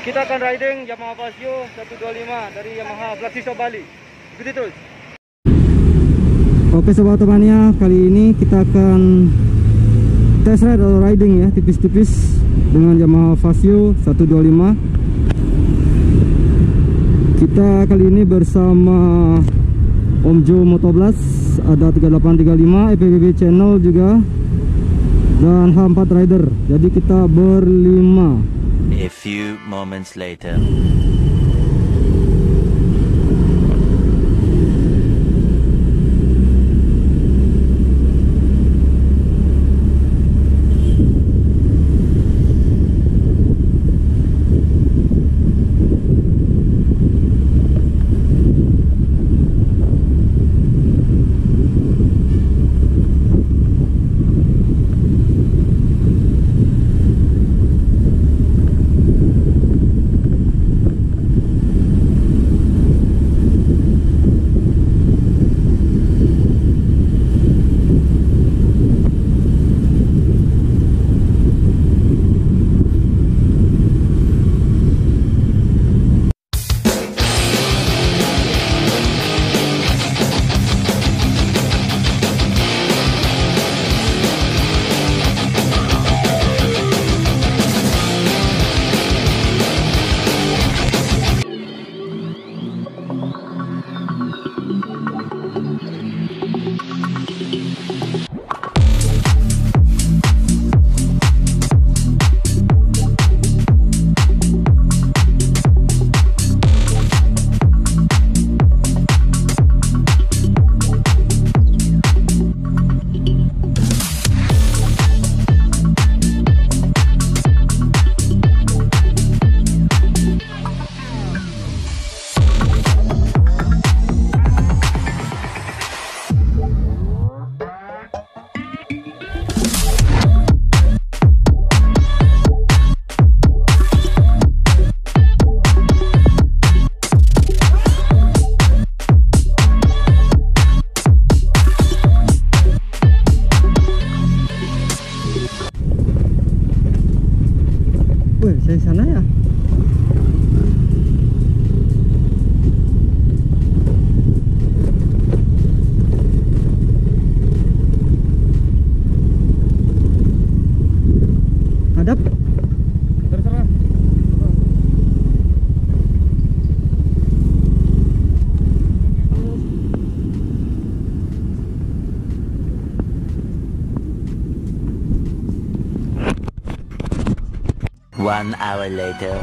Kita akan riding Yamaha Fazzio 125 dari Yamaha Blasticio Bali. Ikuti terus. Oke sobat temannya, kali ini kita akan test ride atau riding ya, tipis-tipis dengan Yamaha Fazzio 125. Kita kali ini bersama Omjo Motoblast, ada 3835 EPBB channel juga, dan H4 Rider. Jadi kita berlima. A few moments later. Dari sana ya. Hadap. Terserah. One hour later.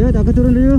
Ayo tak turun dulu.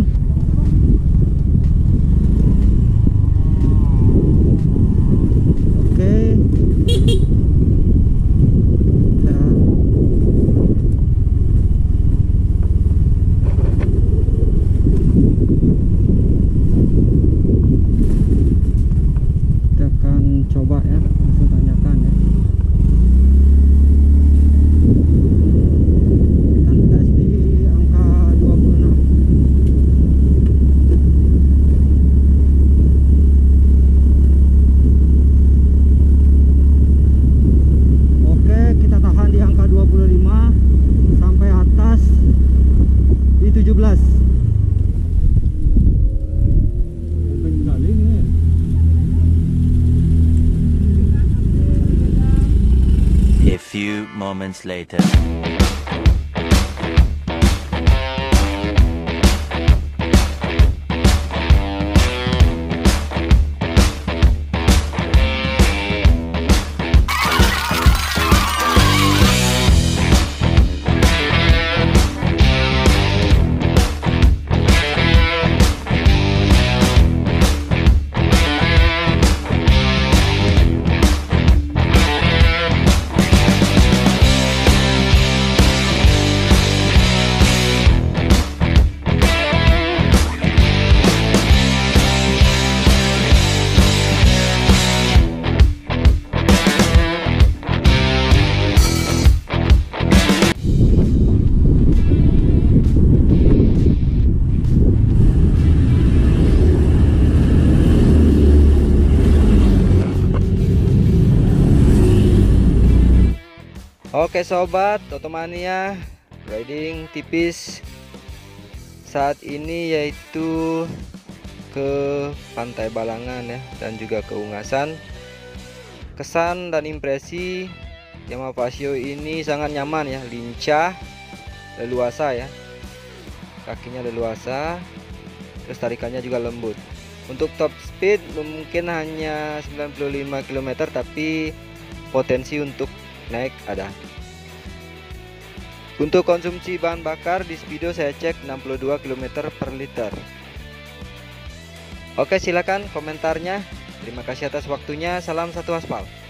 A few moments later. Oke sobat Otomania, riding tipis saat ini yaitu ke Pantai Balangan ya, dan juga ke Ungasan. Kesan dan impresi Yamaha Fazzio ini sangat nyaman ya, lincah, leluasa ya, kakinya leluasa, terus tarikannya juga lembut. Untuk top speed mungkin hanya 95 km, tapi potensi untuk naik ada. Untuk konsumsi bahan bakar di Speedo saya cek 62 km/l. Oke, silakan komentarnya. Terima kasih atas waktunya. Salam satu aspal.